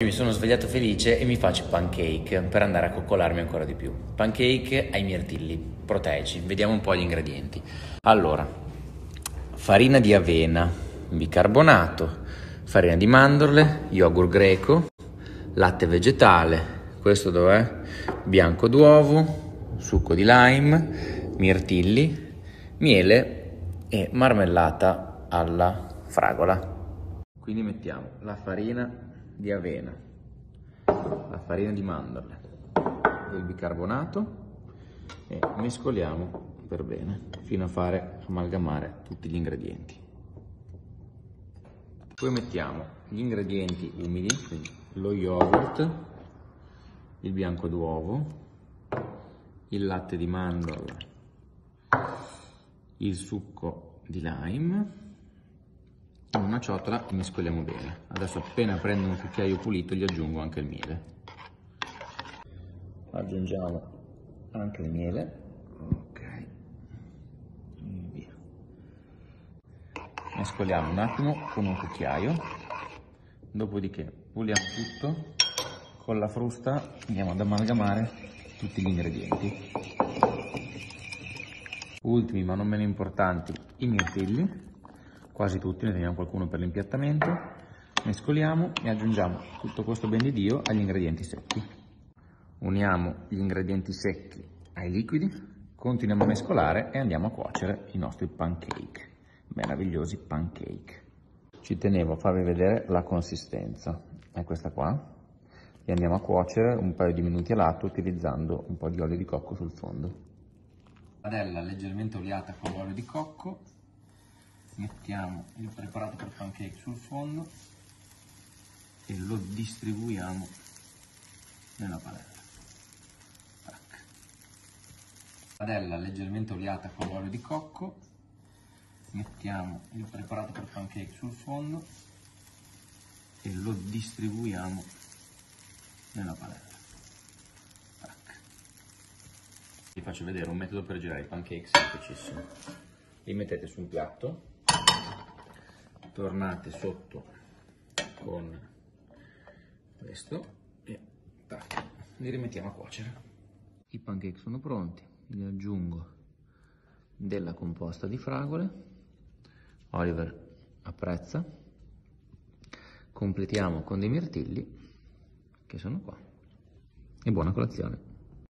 Io mi sono svegliato felice e mi faccio pancake per andare a coccolarmi ancora di più. Pancake ai mirtilli, proteici, vediamo un po' gli ingredienti. Allora, farina di avena, bicarbonato, farina di mandorle, yogurt greco, latte vegetale, questo dov'è? Bianco d'uovo, succo di lime, mirtilli, miele e marmellata alla fragola. Quindi mettiamo la farina di avena, la farina di mandorle, il bicarbonato e mescoliamo per bene fino a fare amalgamare tutti gli ingredienti. Poi mettiamo gli ingredienti umidi, quindi lo yogurt, il bianco d'uovo, il latte di mandorle, il succo di lime. Con una ciotola e mescoliamo bene. Adesso appena prendo un cucchiaio pulito gli aggiungo anche il miele. Aggiungiamo anche il miele. Ok. Via. Mescoliamo un attimo con un cucchiaio. Dopodiché puliamo tutto. Con la frusta andiamo ad amalgamare tutti gli ingredienti. Ultimi ma non meno importanti i mirtilli. Quasi tutti, ne teniamo qualcuno per l'impiattamento, mescoliamo e aggiungiamo tutto questo ben di Dio agli ingredienti secchi. Uniamo gli ingredienti secchi ai liquidi, continuiamo a mescolare e andiamo a cuocere i nostri pancake, meravigliosi pancake. Ci tenevo a farvi vedere la consistenza, è questa qua, e andiamo a cuocere un paio di minuti a lato utilizzando un po' di olio di cocco sul fondo. Padella leggermente oliata con l'olio di cocco. Mettiamo il preparato per pancake sul fondo e lo distribuiamo nella padella. Tac. Padella leggermente oliata con l'olio di cocco. Mettiamo il preparato per pancake sul fondo e lo distribuiamo nella padella. Tac. Vi faccio vedere un metodo per girare i pancake semplicissimo. Li mettete su un piatto. Tornate sotto con questo e tac, li rimettiamo a cuocere. I pancake sono pronti, gli aggiungo della composta di fragole, Oliver apprezza, completiamo con dei mirtilli che sono qua e buona colazione.